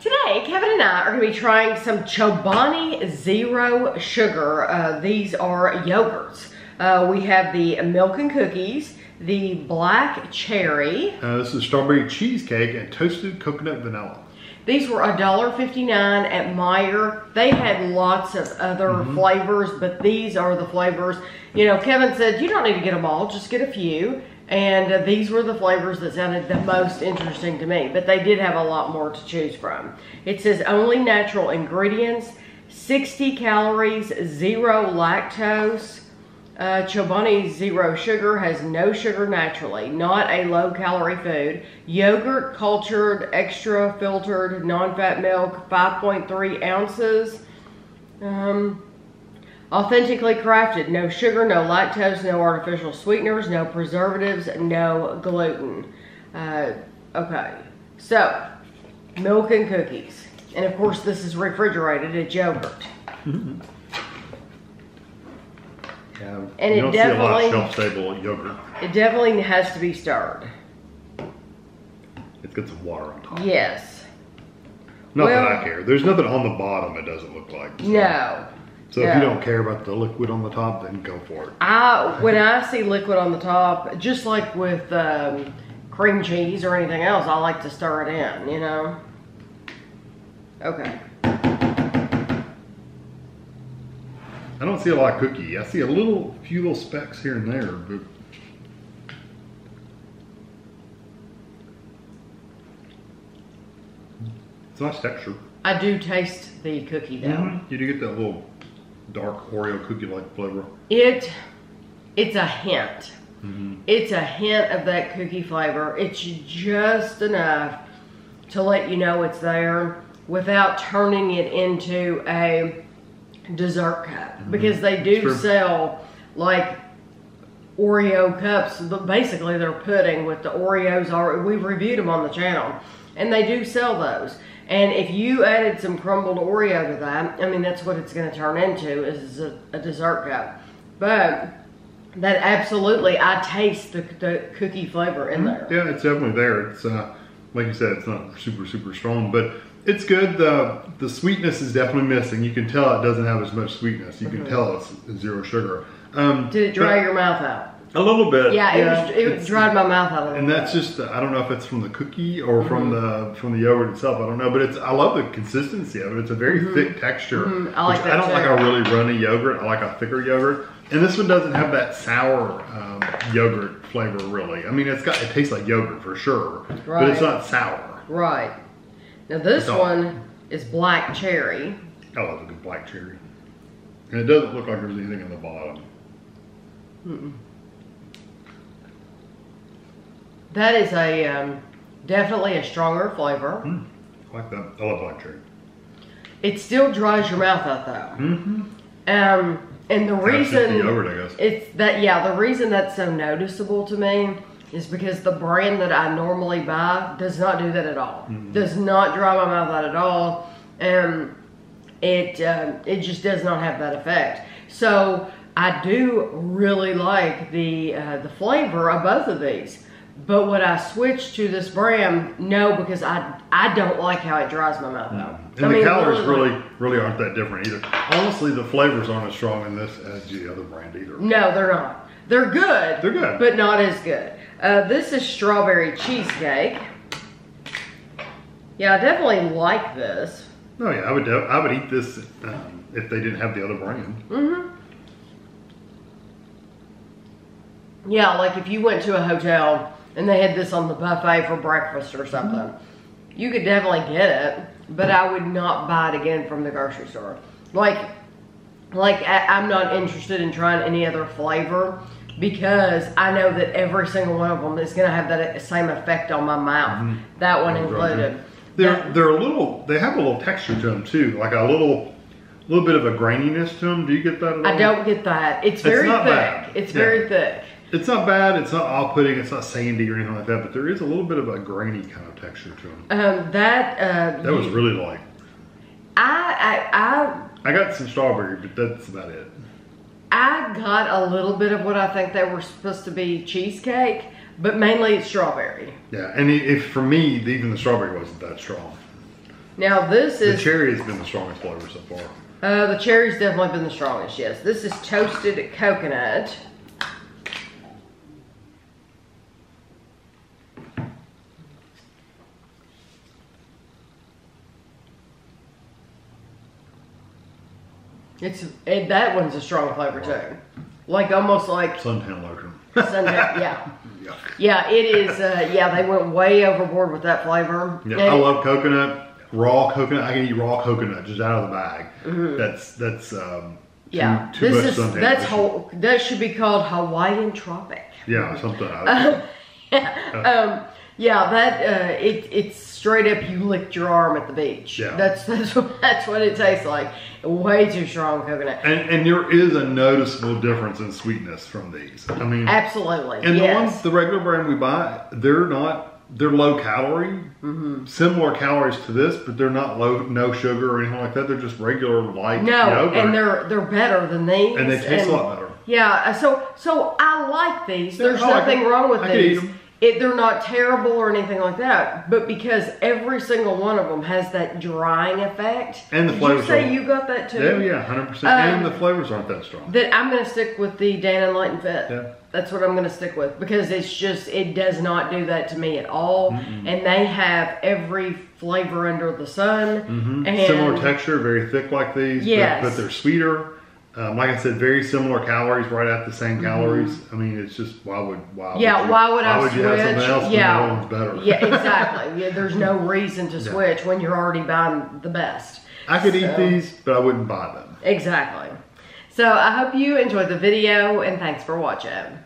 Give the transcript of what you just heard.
Today, Kevin and I are going to be trying some Chobani Zero Sugar. These are yogurts. We have the milk and cookies, the black cherry. This is strawberry cheesecake and toasted coconut vanilla. These were $1.59 at Meijer. They had lots of other flavors, but these are the flavors. You know, Kevin said, you don't need to get them all, just get a few. And these were the flavors that sounded the most interesting to me, but they did have a lot more to choose from. It says only natural ingredients, 60 calories, zero lactose. Chobani Zero Sugar has no sugar naturally, not a low-calorie food. Yogurt, cultured, extra filtered, non-fat milk, 5.3 ounces. Authentically crafted, no sugar, no lactose, no artificial sweeteners, no preservatives, no gluten. Okay, so milk and cookies. And of course this is refrigerated, it's yogurt. Yeah, and you don't see a lot of shelf-stable yogurt. It definitely has to be stirred. It's got some water on top. Yes. Not that I care. There's nothing on the bottom it doesn't look like. So. No. So if you don't care about the liquid on the top, then go for it. When I see liquid on the top, just like with cream cheese or anything else, I like to stir it in, you know? Okay. I don't see a lot of cookie. I see a few little specks here and there, but... it's nice texture. I do taste the cookie though. You do get that little dark Oreo cookie-like flavor. It's a hint. It's a hint of that cookie flavor. It's just enough to let you know it's there without turning it into a dessert cup. Because they do sell like Oreo cups, but basically they're pudding with the Oreos. We've reviewed them on the channel and they do sell those. And if you added some crumbled Oreo to that, I mean, that's what it's going to turn into, is a dessert cup. But that absolutely, I taste the cookie flavor in there. Yeah, it's definitely there. It's like you said, it's not super, super strong, but it's good. The sweetness is definitely missing. You can tell it doesn't have as much sweetness. You can tell it's zero sugar. Did it dry your mouth out? A little bit. Yeah, it dried my mouth out a little bit. And that's just, I don't know if it's from the cookie or from the yogurt itself. I don't know, but it's, I love the consistency of it. It's a very thick texture. I like that. I don't like a really runny yogurt. I like a thicker yogurt. And this one doesn't have that sour yogurt flavor really. I mean, it tastes like yogurt for sure, but it's not sour. Right. Now this one is black cherry. I love a good black cherry. And it doesn't look like there's anything in the bottom. That is a definitely a stronger flavor. I like that. I love black cherry. It still dries your mouth out though. And the reason it's that the reason that's so noticeable to me is because the brand that I normally buy does not do that at all. Does not dry my mouth out at all, and it just does not have that effect. So I do really like the flavor of both of these. But would I switch to this brand? No, because I don't like how it dries my mouth out. And the calories really aren't that different either. Honestly, the flavors aren't as strong in this as the other brand either. No, they're not. They're good. They're good. But not as good. This is strawberry cheesecake. Yeah, I definitely like this. Oh yeah, I would eat this if they didn't have the other brand. Yeah, like if you went to a hotel and they had this on the buffet for breakfast or something, you could definitely get it, but I would not buy it again from the grocery store. Like I'm not interested in trying any other flavor because I know that every single one of them is going to have that same effect on my mouth, that one included. They have a little texture to them too, like a little bit of a graininess to them. Do you get that at all? I don't get that. It's very thick. It's very thick. It's not bad. It's not off-putting. It's not sandy or anything like that. But there is a little bit of a grainy kind of texture to them. That was really light. I got some strawberry, but that's about it. I got a little bit of what I think they were supposed to be cheesecake, but mainly it's strawberry. Yeah, and for me, even the strawberry wasn't that strong. Now this is... The cherry's been the strongest flavor so far. The cherry's definitely been the strongest, yes. This is toasted coconut. And that one's a strong flavor too. Like almost like... Suntan lotion. Suntan, yeah. Yuck. Yeah, it is, yeah, they went way overboard with that flavor. Yeah, and I love coconut. Raw coconut, I can eat raw coconut just out of the bag. Mm-hmm. That should be called Hawaiian Tropic. Yeah, something. Yeah, that it's straight up. You licked your arm at the beach. Yeah, that's what it tastes like. Way too strong coconut. And there is a noticeable difference in sweetness from these. I mean, absolutely. And the regular brand we buy, they're low calorie, similar calories to this, but they're not low, no sugar or anything like that. They're just regular light yogurt. And they're better than these. And they taste a lot better. Yeah, so I like these. Yeah, there's nothing wrong with these. They're not terrible or anything like that, but because every single one of them has that drying effect. And the flavors. Did you say you got that too? Yeah, 100%. And the flavors aren't that strong. That I'm going to stick with the Dannon Light and Fit. Yeah. That's what I'm going to stick with because it's just, it does not do that to me at all. Mm-mm. And they have every flavor under the sun. Mm-hmm. And similar texture, very thick like these, yes. but they're sweeter. Like I said, very similar calories, right at the same calories. I mean, it's just why would I switch? Have something else when one's better? Yeah, exactly. Yeah, there's no reason to switch when you're already buying the best. I could eat these, but I wouldn't buy them. Exactly. So I hope you enjoyed the video, and thanks for watching.